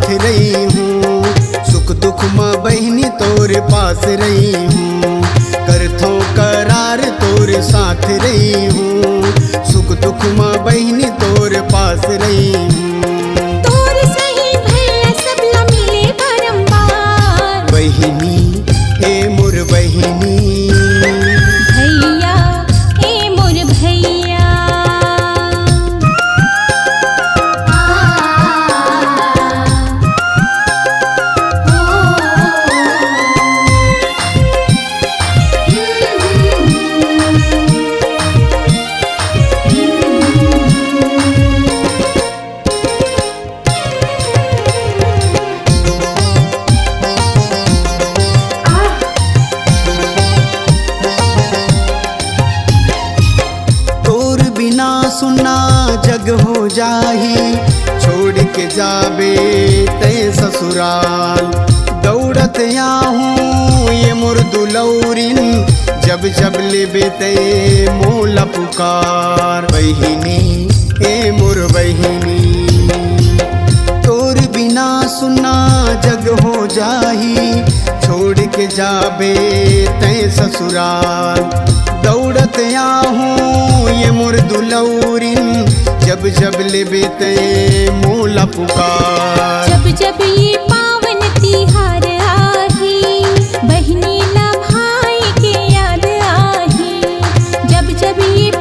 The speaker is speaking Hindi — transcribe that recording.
साथ रही हूँ, सुख दुख माँ बहनी तोरे पास रही हूँ, करथो करार तोरे साथ रही हूँ, सुख दुख माँ बहनी तोरे पास रही हूँ। तोर सही भैया सब न मिले बारंबार, बहनी ए मोर बहनी, हो जाही छोड़ के जाबे ते ससुराल, दौड़त आऊँ ये मोर दुलौरिन, जब जब लेबे ते मोला पुकार, बहिनी ए मोर बहिनी। तोर बिना सुना जग हो जाही छोड़ के जाबे ते ससुराल, दौड़त आऊँ ये मोर दुलौरिन, जब जब लेबे ते मोला पुकार, जब जब ये पावन तिहार आही, बहनी न भाई के याद आही, जब जब ये